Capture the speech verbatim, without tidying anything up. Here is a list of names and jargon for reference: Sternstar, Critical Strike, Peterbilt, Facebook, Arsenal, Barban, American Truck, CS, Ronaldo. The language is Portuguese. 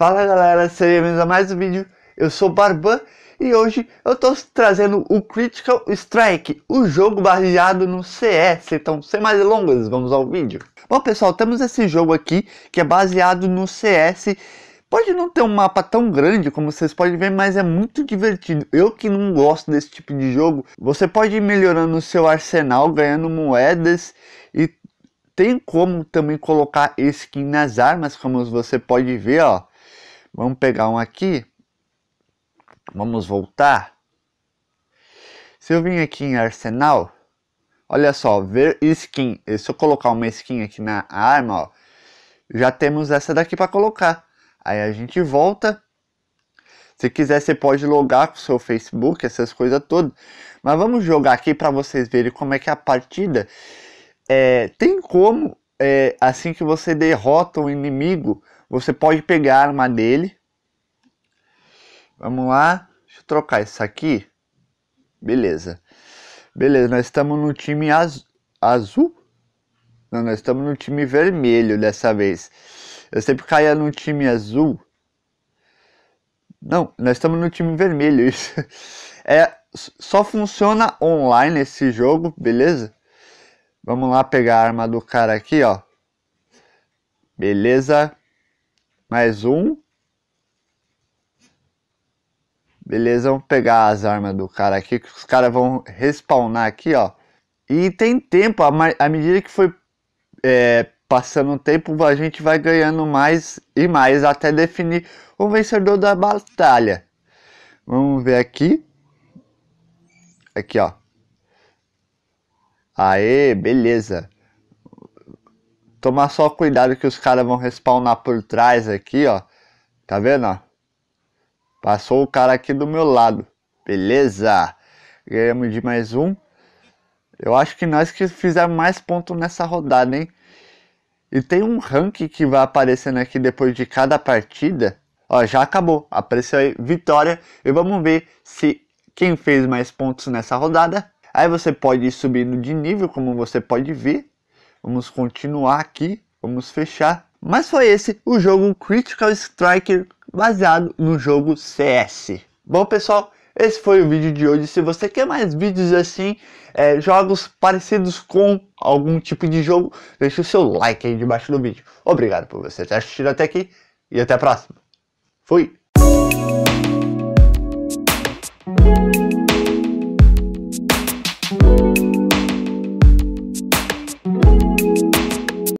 Fala galera, sejam bem-vindos a mais um vídeo. Eu sou o Barban e hoje eu tô trazendo o Critical Strike, o jogo baseado no C S. Então, sem mais delongas, vamos ao vídeo. Bom pessoal, temos esse jogo aqui que é baseado no C S. Pode não ter um mapa tão grande como vocês podem ver, mas é muito divertido. Eu que não gosto desse tipo de jogo, você pode ir melhorando o seu arsenal, ganhando moedas e tem como também colocar skin nas armas, como você pode ver, ó. Vamos pegar um aqui. Vamos voltar. Se eu vim aqui em arsenal, olha só, ver skin. Se eu colocar uma skin aqui na arma, ó, já temos essa daqui para colocar. Aí a gente volta. Se quiser, você pode logar com o seu Facebook, essas coisas todas. Mas vamos jogar aqui para vocês verem como é que é a partida. É, tem como, é, assim que você derrota o inimigo, você pode pegar a arma dele. Vamos lá, deixa eu trocar isso aqui. Beleza. Beleza, nós estamos no time az... azul? Não, nós estamos no time vermelho dessa vez. Eu sempre caía no time azul. Não, nós estamos no time vermelho. Isso. É, só funciona online esse jogo, beleza? Vamos lá pegar a arma do cara aqui, ó. Beleza. Mais um. Beleza, vamos pegar as armas do cara aqui, que os caras vão respawnar aqui, ó. E tem tempo, à medida que foi é, passando o tempo, a gente vai ganhando mais e mais, até definir o vencedor da batalha. Vamos ver aqui. Aqui, ó. Aê, beleza. Tomar só cuidado que os caras vão respawnar por trás aqui, ó. Tá vendo, ó? Passou o cara aqui do meu lado. Beleza. Ganhamos de mais um. Eu acho que nós que fizemos mais pontos nessa rodada, hein? E tem um ranking que vai aparecendo aqui depois de cada partida. Ó, já acabou. Apareceu aí vitória. E vamos ver se quem fez mais pontos nessa rodada. Aí você pode ir subindo de nível, como você pode ver. Vamos continuar aqui, vamos fechar. Mas foi esse o jogo Critical Strike baseado no jogo C S. Bom pessoal, esse foi o vídeo de hoje. Se você quer mais vídeos assim, é, jogos parecidos com algum tipo de jogo, deixa o seu like aí debaixo do vídeo. Obrigado por você ter assistido até aqui e até a próxima. Fui!